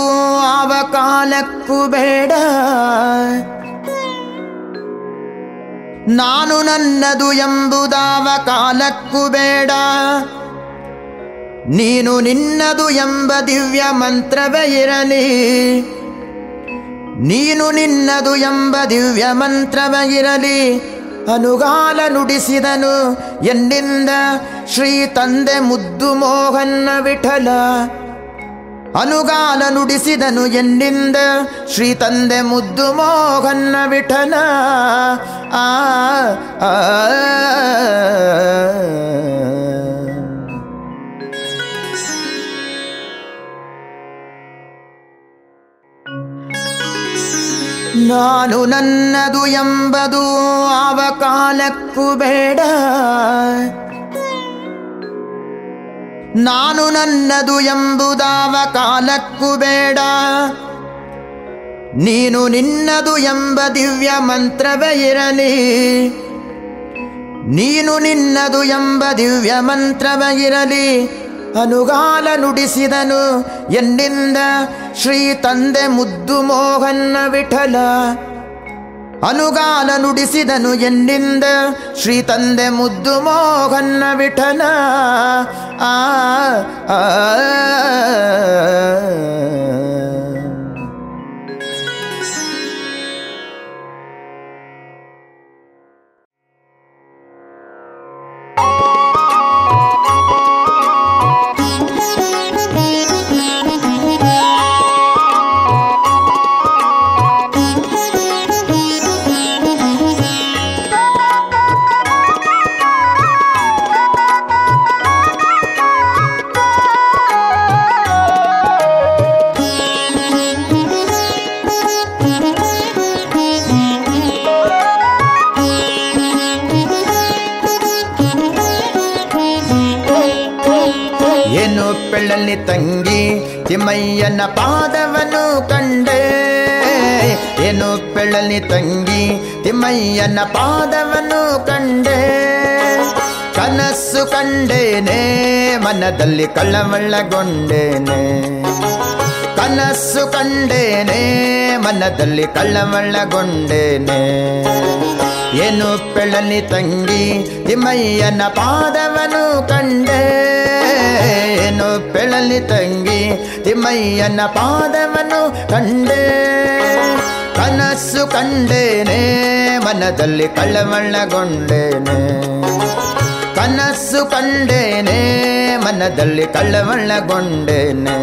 ಯಾವ ಕಾಲಕ್ಕೂ ಬೇಡ ನಾನು ನನ್ನದು ಎಂಬುದಾವ ಕಾಲಕ್ಕೂ ಬೇಡ ನೀನು ನಿನ್ನದು ಎಂಬ ದಿವ್ಯ ಮಂತ್ರವೇ ಇರಲಿ ನೀನು ನಿನ್ನದು ಎಂಬ ದಿವ್ಯ ಮಂತ್ರವೇ ಇರಲಿ ಅನುಗಾಲ ನುಡಿಸಿದನು ಎನ್ನಿಂದ ಶ್ರೀ ತಂದೆ ಮುದ್ದು ಮೋಹನ್ನ ವಿಠಲ ಅನುಗಾಲ ನುಡಿಸಿದನು ಎನ್ನಿಂದ ಶ್ರೀ ತಂದೆ ಮುದ್ದು ಮೋಹನ್ನ ವಿಠಲ ಆ ನಾನು ನನ್ನದು ಎಂಬುದು ಯಾವ ಕಾಲಕ್ಕೂ ಬೇಡ ನಾನು ನನ್ನದು ಎಂಬುದಾವ ಕಾಲಕ್ಕೂ ಬೇಡ ನೀನು ನಿನ್ನದು ಎಂಬ ದಿವ್ಯ ಮಂತ್ರವೇ ಇರಲಿ ನೀನು ನಿನ್ನದು ಎಂಬ ದಿವ್ಯ ಮಂತ್ರವೇ ಇರಲಿ ಅನುಗಾಲ ನುಡಿಸಿದನು ಎನ್ನಿಂದ ಶ್ರೀ ತಂದೆ ಮುದ್ದು ಮೋಹನ ವಿಠಲ. ಅನುಗಾಲ ನುಡಿಸಿದನು ಎನ್ನಿಂದ ಶ್ರೀ ತಂದೆ ಮುದ್ದು ಮೋಹನ ವಿಠಲ. ಆ ಬೆಳ್ಳಲ್ಲಿ ತಂಗಿ ತಿಮ್ಮಯ್ಯನ ಪಾದವನ್ನು ಕಂಡೆ. ಏನು ಬೆಳ್ಳಲ್ಲಿ ತಂಗಿ ತಿಮ್ಮಯ್ಯನ ಪಾದವನ್ನು ಕಂಡೆ. ಕನಸು ಕಂಡೇನೆ ಮನದಲ್ಲಿ ಕಳ್ಳಮಳ್ಳಗೊಂಡೇನೆ. ಕನಸು ಕಂಡೇನೆ ಮನದಲ್ಲಿ ಕಳ್ಳಮಳ್ಳಗೊಂಡೇನೆ. ಏನು ಬೆಳ್ಳಲ್ಲಿ ತಂಗಿ ತಿಮ್ಮಯ್ಯನ ಪಾದವನ್ನು ಕಂಡೆ. ಏನು ಬೆಳ್ಳಲ್ಲಿ ತಂಗಿ ತಿಮ್ಮಯ್ಯನ ಪಾದವನ್ನು ಕಂಡೆ. ಕನಸು ಕಂಡೇನೆ ಮನದಲ್ಲಿ ಕಳ್ಳಮಳ್ಳಗೊಂಡೇನೆ. ಕನಸು ಕಂಡೇನೆ ಮನದಲ್ಲಿ ಕಳ್ಳಮಳ್ಳಗೊಂಡೇನೆ.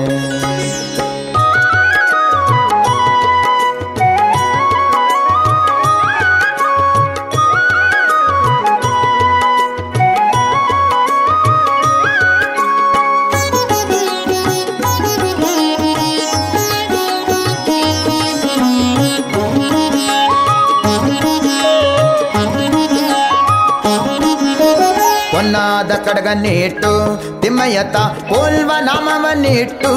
ಕಡಗನಿಟ್ಟು ತಿಮ್ಮಯ್ಯತ ಕೋಲ್ವ ನಾಮವನಿಟ್ಟು.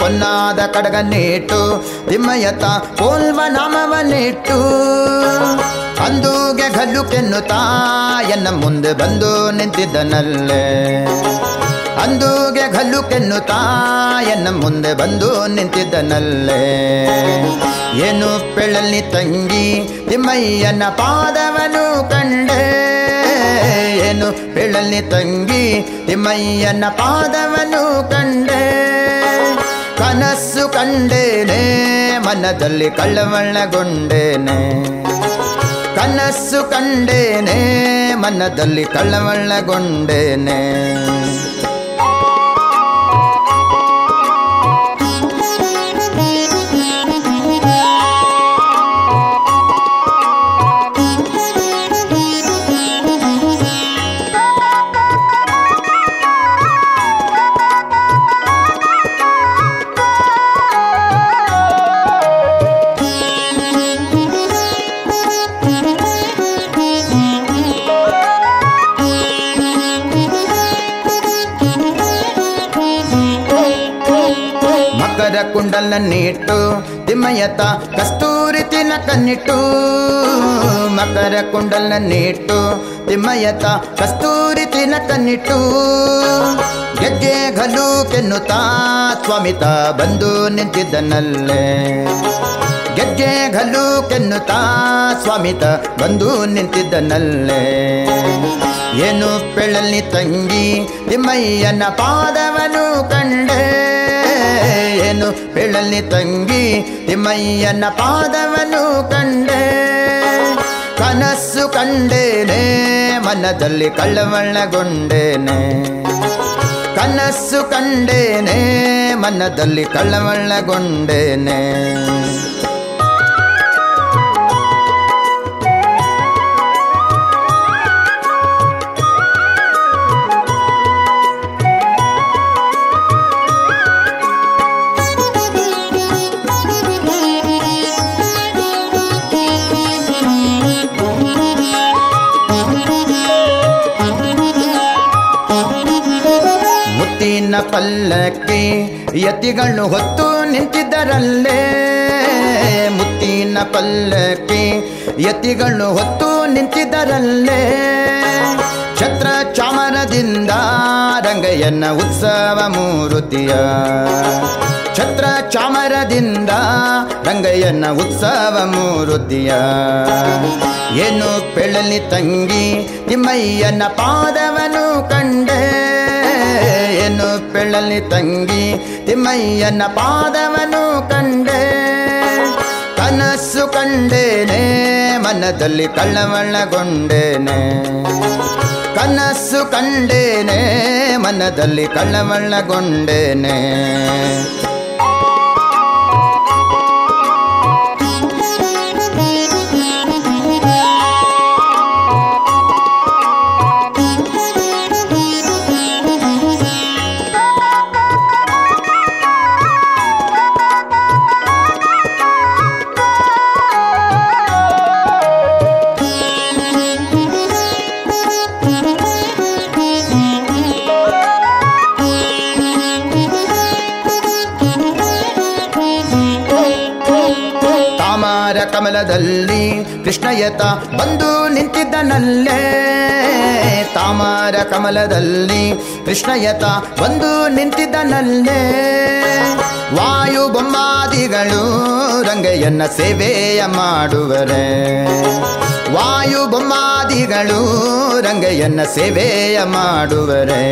ಪೊನ್ನಾದ ಕಡಗನಿಟ್ಟು ತಿಮ್ಮಯ್ಯತ ಕೋಲ್ವ ನಾಮವನಿಟ್ಟು. ಅಂದೂಗೆ ಗಲ್ಲು ಕೆನ್ನುತ್ತಾ ಎನ್ನ ಮುಂದೆ ಬಂದು ನಿಂತಿದ್ದನಲ್ಲೇ. ಅಂದೂಗೆ ಗಲ್ಲು ಕೆನ್ನುತ್ತಾ ಎನ್ನ ಮುಂದೆ ಬಂದು ನಿಂತಿದ್ದನಲ್ಲೇ. ಏನು ಬೆಳ್ಳಲ್ಲಿ ತಂಗಿ ತಿಮ್ಮಯ್ಯನ ಪಾದವನು ಕಂಡೆ. ಏನು ಬೆಳ್ಳಲ್ಲಿ ತಂಗಿ ತಿಮ್ಮಯ್ಯನ ಪಾದವನು ಕಂಡೆ. ಕನಸು ಕಂಡೇನೆ ಮನದಲ್ಲಿ ಕಳ್ಳಮಳ್ಳಗೊಂಡೇನೆ. ಕನಸು ಕಂಡೇನೆ ಮನದಲ್ಲಿ ಕಳ್ಳಮಳ್ಳಗೊಂಡೇನೆ. ಕುಂಡಲನ್ನಿಟ್ಟು ತಿಮ್ಮಯ್ಯತ ಕಸ್ತೂರಿ ತಿಲಕನ್ನಿಟ್ಟು. ಮಕರ ಕುಂಡಲನ್ನಿಟ್ಟು ತಿಮ್ಮಯ್ಯತ ಕಸ್ತೂರಿ ತಿಲಕನ್ನಿಟ್ಟು. ಗೆಜ್ಜೆ ಗಲು ಕೆನ್ನುತ್ತಾ ಸ್ವಾಮಿತ ಬಂದು ನಿಂತಿದ್ದನಲ್ಲೇ. ಗೆಜ್ಜೆ ಗಲು ಕೆನ್ನುತ್ತಾ ಸ್ವಾಮಿತ ಬಂದು ನಿಂತಿದ್ದನಲ್ಲೇ. ಏನು ಬೆಳ್ಳಲ್ಲಿ ತಂಗಿ ತಿಮ್ಮಯ್ಯನ ಪಾದವನು ಕಂಡೆ. ಏನು ಬೆಳ್ಳಲ್ಲಿ ತಂಗಿ ತಿಮ್ಮಯ್ಯನ ಪಾದವನು ಕಂಡೆ. ಕನಸು ಕಂಡೇನೆ ಮನದಲ್ಲಿ ಕಳ್ಳಮಳ್ಳಗೊಂಡೇನೆ. ಕನಸು ಕಂಡೇನೆ ಮನದಲ್ಲಿ ಕಳ್ಳಮಳ್ಳಗೊಂಡೇನೆ. ಪಲ್ಲಕ್ಕಿ ಯತಿಗಳು ಹೊತ್ತು ನಿಂತಿದ್ದರಲ್ಲೇ. ಮುತ್ತಿನ ಪಲ್ಲಕ್ಕಿ ಯತಿಗಳು ಹೊತ್ತು ನಿಂತಿದ್ದರಲ್ಲೇ. ಛತ್ರ ಚಾಮರದಿಂದ ರಂಗಯ್ಯನ ಉತ್ಸವ ಮೂರುತಿಯ ಛತ್ರ ಚಾಮರದಿಂದ ರಂಗಯ್ಯನ ಉತ್ಸವ ಮೂರುತಿಯ ಏನು ಪೆಳಲಿ ತಂಗಿ ತಿಮ್ಮಯ್ಯನ ಪಾದವನು ಕಂಡೆ ಏನು ಪೆಳಲಿ ತಂಗಿ ತಿಮ್ಮಯ್ಯನ ಪಾದವನು ಕಂಡೆ ಕನಸು ಕಂಡೇನೆ ಮನದಲ್ಲಿ ಕಳವಳಗೊಂಡೇನೆ ಕನಸು ಕಂಡೇನೆ ಮನದಲ್ಲಿ ಕಳವಳಗೊಂಡೇನೆ ಕಮಲದಲ್ಲಿ ಕೃಷ್ಣಯತ ಬಂದು ನಿಂತಿದ್ದನಲ್ಲೇ ತಾಮರ ಕಮಲದಲ್ಲಿ ಕೃಷ್ಣಯತ ಬಂದು ನಿಂತಿದ್ದನಲ್ಲೇ ವಾಯು ಬೊಮ್ಮಾದಿಗಳು ರಂಗಯ್ಯನ ಸೇವೆಯ ಮಾಡುವರೆ ವಾಯು ಬೊಮ್ಮಾದಿಗಳು ರಂಗಯ್ಯನ ಸೇವೆಯ ಮಾಡುವರೆ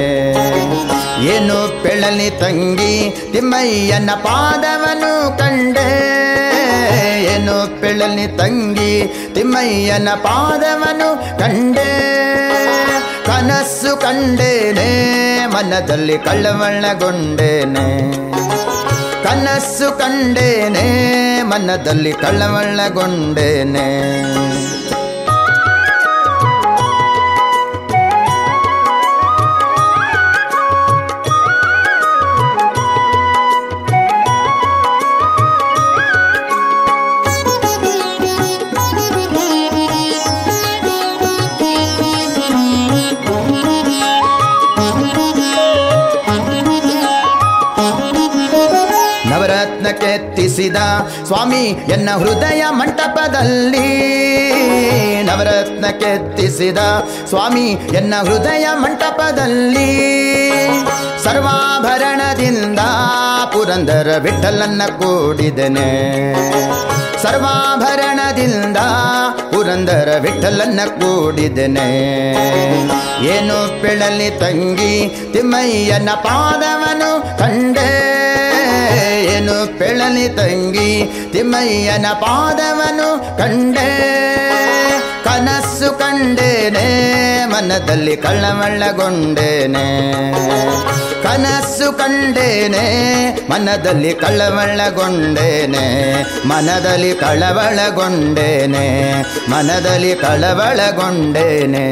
ಏನು ಪೆಳಲಿ ತಂಗಿ ತಿಮ್ಮಯ್ಯನ ಪಾದವನು ಕಂಡೆ ಏನು ಪೆಳಲಿ ತಂಗಿ ತಿಮ್ಮಯ್ಯನ ಪಾದವನು ಕಂಡೆ ಕನಸು ಕಂಡೇನೆ ಮನದಲ್ಲಿ ಕಳವಳಗೊಂಡೇನೆ ಕನಸು ಕಂಡೇನೆ ಮನದಲ್ಲಿ ಕಳವಳಗೊಂಡೇನೆ ಕೆತ್ತಿಸಿದ ಸ್ವಾಮಿ ಎನ್ನ ಹೃದಯ ಮಂಟಪದಲ್ಲಿ ನವರತ್ನ ಕೆತ್ತಿಸಿದ ಸ್ವಾಮಿ ಎನ್ನ ಹೃದಯ ಮಂಟಪದಲ್ಲಿ ಸರ್ವಾಭರಣದಿಂದ ಪುರಂದರ ವಿಠಲನ್ನ ಕೂಡಿದನೆ ಸರ್ವಾಭರಣದಿಂದ ಪುರಂದರ ವಿಠಲನ್ನ ಕೂಡಿದನೆ ಏನು ಪೆಳಲಿ ತಂಗಿ ತಿಮ್ಮಯ್ಯನ ಪಾದವನು ಕಂಡೆ ಏನು ಪೆಳಲಿ ತಂಗಿ ತಿಮ್ಮಯ್ಯನ ಪಾದವನು ಕಂಡೆ ಕನಸು ಕಂಡೇನೆ ಮನದಲ್ಲಿ ಕಳವಳಗೊಂಡೇನೆ ಕನಸು ಕಂಡೇನೆ ಮನದಲ್ಲಿ ಕಳವಳಗೊಂಡೇನೆ ಮನದಲ್ಲಿ ಕಳವಳಗೊಂಡೇನೆ ಮನದಲ್ಲಿ ಕಳವಳಗೊಂಡೇನೆ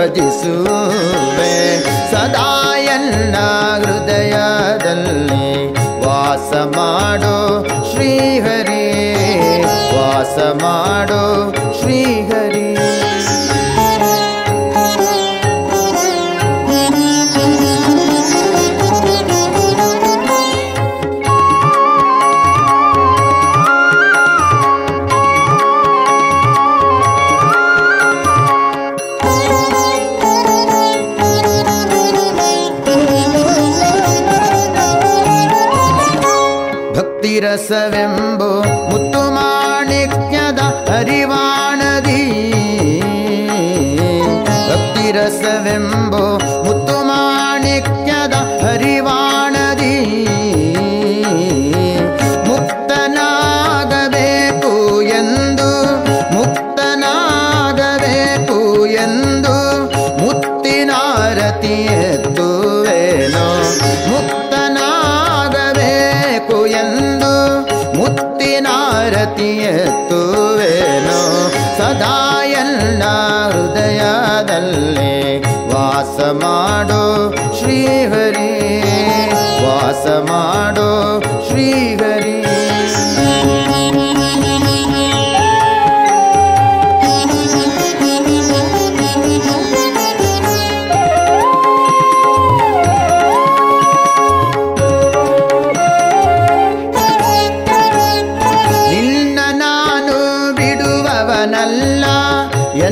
ಭಜಿಸುವೆ. ಸದಾಯನ್ನ ಹೃದಯದಲ್ಲಿ ವಾಸ ಮಾಡೋ ಶ್ರೀಹರಿ, ವಾಸ ಮಾಡೋ ಶ್ರೀಹರಿ. ರಸವೆಂಬು ಮುತ್ತು ಮಾಣಿಕ್ಯದ ಹರಿವಾಣದಿ, ಭಕ್ತಿ ರಸವೆಂಬು ಮುತ್ತು ಮಾಣಿಕ್ಯದ ಹರಿವಾಣದಿ. ಮುಕ್ತನಾಗಬೇಕು ಎಂದು, ಮುಕ್ತನಾಗಬೇಕು ಎಂದು ಮುತ್ತಿನಾರತಿ ಎತ್ತುವೆನೋ. ಮುಕ್ತನಾಗಬೇಕು ಎಂದು ಎತ್ತುವೆನೋ. ಸದಾ ಎಲ್ಲ ಹೃದಯದಲ್ಲಿ ವಾಸ ಮಾಡೋ ಶ್ರೀಹರಿ, ವಾಸ ಮಾಡೋ ಶ್ರೀಹರಿ.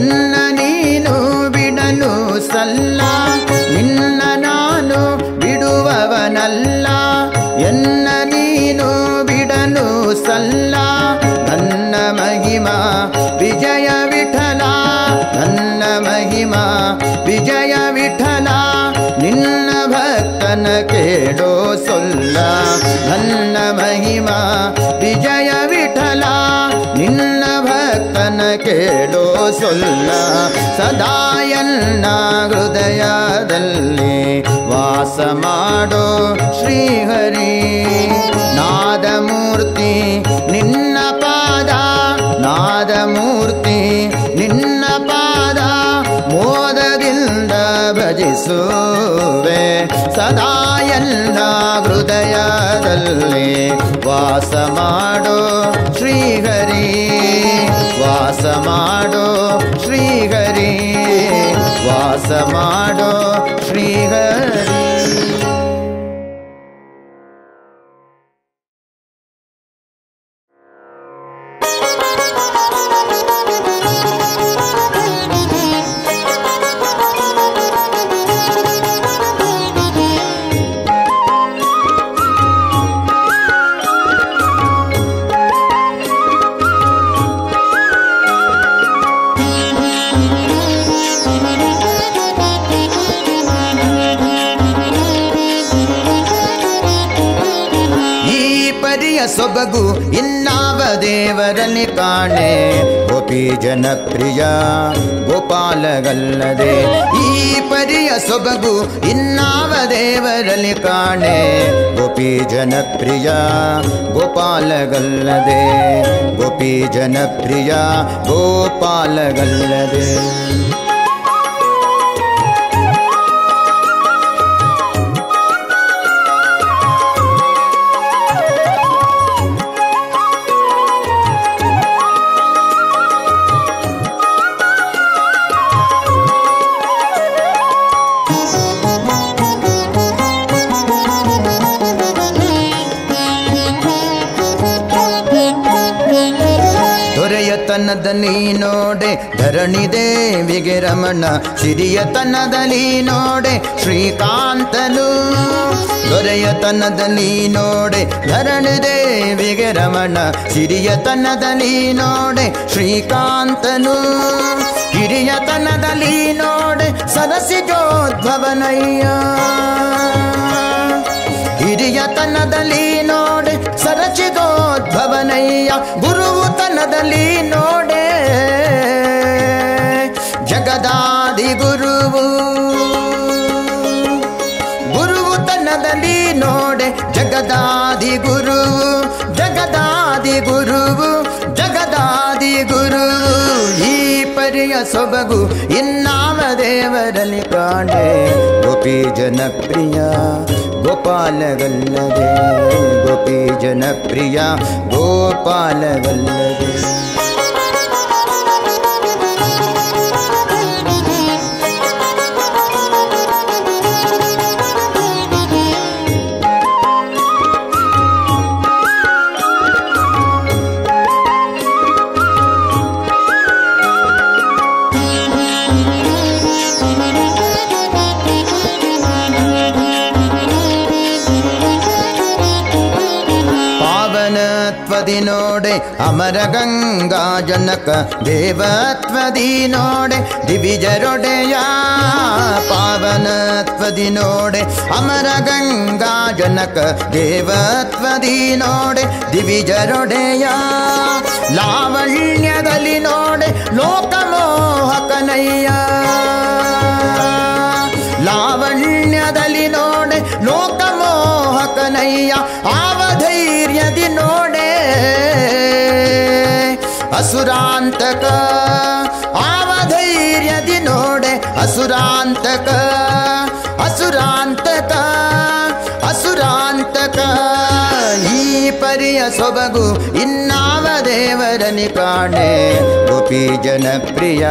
ಎನ್ನ ನೀನು ಬಿಡಲು ಸಲ್ಲ, ನಿನ್ನ ನಾನು ಬಿಡುವವನಲ್ಲ. ಎನ್ನ ನೀನು ಬಿಡಲು ಸಲ್ಲ, ನನ್ನ ಮಹಿಮಾ ವಿಜಯ ವಿಠಲ, ನನ್ನ ಮಹಿಮಾ ವಿಜಯ ವಿಠಲ. ನಿನ್ನ ಭಕ್ತನ ಕೇಳೋ ಸೊಲ್ಲ, ನನ್ನ ಮಹಿಮಾ ವಿಜಯ ವಿಠಲ, ನಿನ್ನ ಭಕ್ತನ ಕೇಳೋ ಸೊಲ್ಲ. ಸದಾ ಎಲ್ಲ ಹೃದಯದಲ್ಲಿ ವಾಸ ಮಾಡೋ ಶ್ರೀಹರಿ. ನಾದಮೂರ್ತಿ ನಿನ್ನ ಪಾದ, ನಾದಮೂರ್ತಿ ನಿನ್ನ ಪಾದ ಮೋದದಿಂದ ಭಜಿಸುವೆ. ಸದಾ ಎಲ್ಲ ಹೃದಯದಲ್ಲಿ ವಾಸ ಮಾಡೋ ಶ್ರೀಹರಿ, ವಾಸ ಮಾಡೋ ಶ್ರೀಹರಿ, ವಾಸ ಮಾಡೋ ಶ್ರೀಹರಿ. ಸೊಬಗು ಇನ್ನಾವ ದೇವರಲ್ಲಿ ಕಾಣೆ, ಗೋಪಿ ಜನಪ್ರಿಯ ಗೋಪಾಲಗಲ್ಲದೆ. ಈ ಪರಿಯ ಸೊಬಗು ಇನ್ನಾವ ದೇವರಲ್ಲಿ ಕಾಣೆ, ಗೋಪಿ ಜನಪ್ರಿಯ ಗೋಪಾಲಗಲ್ಲದೆ, ಗೋಪಿ ಜನಪ್ರಿಯ ಗೋಪಾಲಗಲ್ಲದೆ. ಸಿರಿಯತನದಲ್ಲಿ ನೋಡೆ ಧರಣಿ ದೇವಿಗೆ ರಮಣ, ಸಿರಿಯತನದಲ್ಲಿ ನೋಡೆ ಶ್ರೀಕಾಂತನು. ದೊರೆಯತನದಲ್ಲಿ ನೋಡೆ ಧರಣಿ ದೇವಿಗೆ ರಮಣ, ಸಿರಿಯತನದಲ್ಲಿ ನೋಡೆ ಶ್ರೀಕಾಂತನು. ಹಿರಿಯತನದಲ್ಲಿ ನೋಡೆ ಸರಸಿಜೋದ್ಭವನಯ್ಯ, ಹಿರಿಯತನದಲ್ಲಿ ನೋಡೆ ಸರಚಿಗೋದ್ಭವನಯ್ಯ. ಗುರುವುತನದಲ್ಲಿ ನೋಡೆ ಜಗದಾದಿ ಗುರುವು, ಗುರುವುತನದಲ್ಲಿ ನೋಡೆ ಜಗದಾದಿ ಗುರುವು, ಜಗದಾದಿ ಗುರುವು, ಜಗದಾದಿ ಗುರುವು. ಈ ಪ್ರಿಯ ಸೊಬಗು ಇನ್ನಾಮ ದೇವರಲ್ಲಿ ಕಾಣೆ ಗೋಪಿ ಜನಪ್ರಿಯ ಗೋಪಾಲಗಲ್ಲದೆ ಗೋಪಿ ಜನಪ್ರಿಯ ಗೋಪಾಲಗಲ್ಲದೆ नोडे अमर गंगा जनक देवत्वदी नोडे दिविजरोडेय पावनत्वदी नोडे अमर गंगा जनक देवत्वदी नोडे दिविजरोडेय लावण्यदली नोडे लोकमोहकनय्य लावण्यदली नोडे लोकमोहकनय्य आवधैर्यदि नोडे असुरांतक आवधैर्यदि नोडे असुरांतक असुरांतक असुरांतक ಈ ಪರಿಯ ಸೊಬಗು ಇನ್ನಾವ ದೇವರನಿ ಕಾಣೆ ಗೋಪಿ ಜನಪ್ರಿಯ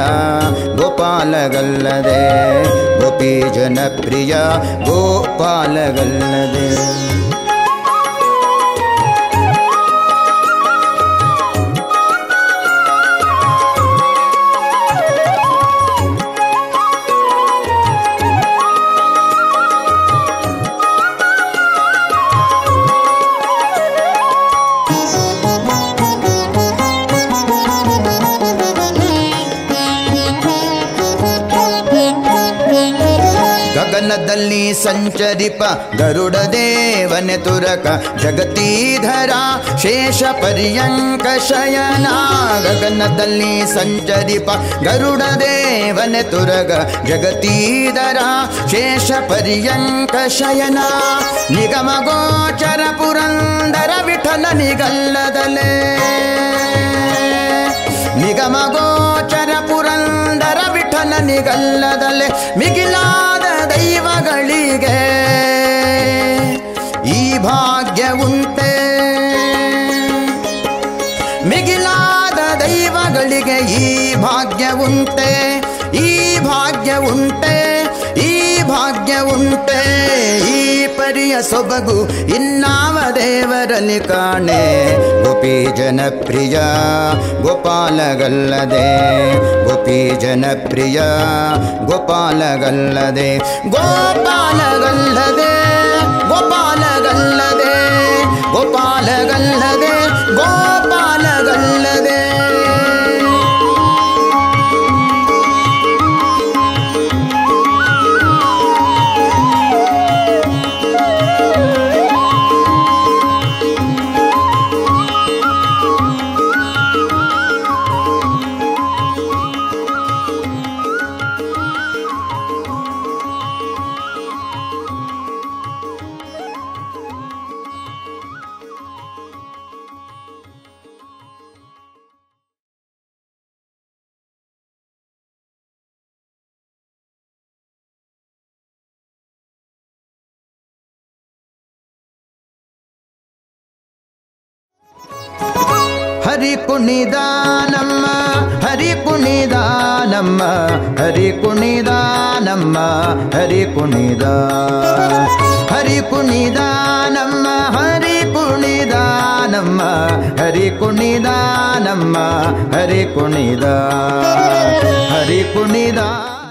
ಗೋಪಾಲಗಲ್ಲದೆ ಗೋಪಿ ಜನಪ್ರಿಯ ಗೋಪಾಲಗಲ್ಲದೆ ಗಗನದಲ್ಲಿ ಸಂಚರಿಪ ಗರುಡ ದೇವನೆ ತುರಕ ಜಗತೀಧರ ಶೇಷ ಪರ್ಯಂಕ ಶಯನ ಗಗನದಲ್ಲಿ ಸಂಚರಿಪ ಗರುಡ ದೇವನೆ ತುರಗ ಜಗತೀಧರ ಶೇಷ ಪರ್ಯಂಕ ಶಯನ ನಿಗಮ ಗೋಚರ ಪುರಂದರ ವಿಠಲ ನಿಗಲ್ಲದಲೇ ನಿಗಮ ಗೋಚರ ಪುರಂದರ ವಿಠಲ ನಿಗಲ್ಲದಲೇ ಮಿಗಿಲಾದ ದೈವಗಳಿಗೆ ಈ ಭಾಗ್ಯವುಂಟೆ ಮಿಗಿಲಾದ ದೈವಗಳಿಗೆ ಈ ಭಾಗ್ಯವುಂಟೆ ಈ ಭಾಗ್ಯವುಂಟೆ ಈ ಭಾಗ್ಯವುಂಟೆ ಈ ಪರಿಯ ಸೊಬಗು ಇನ್ನಾವ ದೇವರಲ್ಲಿ ಕಾಣೆ ಗೋಪಿ ಜನಪ್ರಿಯ ಗೋಪಾಲಗಲ್ಲದೆ ಗೋಪಿ ಜನಪ್ರಿಯ ಗೋಪಾಲಗಲ್ಲದೆ ಗೋಪಾಲಗಲ್ಲದೆ ಗೋಪಾಲಗಲ್ಲದೆ ಗೋಪಾಲಗಲ್ಲದೆ ಗೋಪಾಲಗಲ್ಲದೆ हरि कुणिदानम्म हरि कुणिदानम्म हरि कुणिदानम्म हरि कुणिदा हरि कुणिदानम्म हरि कुणिदानम्म हरि कुणिदानम्म हरि कुणिदा हरि कुणिदा